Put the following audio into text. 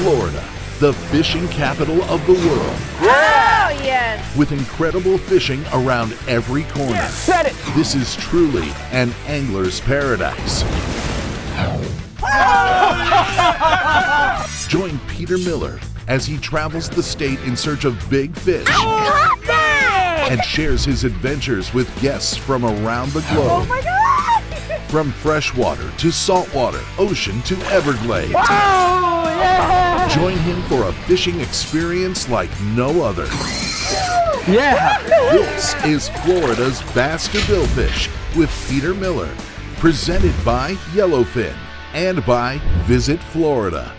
Florida, the fishing capital of the world. Oh, yes! With incredible fishing around every corner. Yes, said it! This is truly an angler's paradise. Join Peter Miller as he travels the state in search of big fish and shares his adventures with guests from around the globe. Oh my God! From freshwater to saltwater, ocean to Everglades. Oh, yeah! Join him for a fishing experience like no other. Yeah! This is Florida's Bass to Billfish with Peter Miller, presented by Yellowfin and by Visit Florida.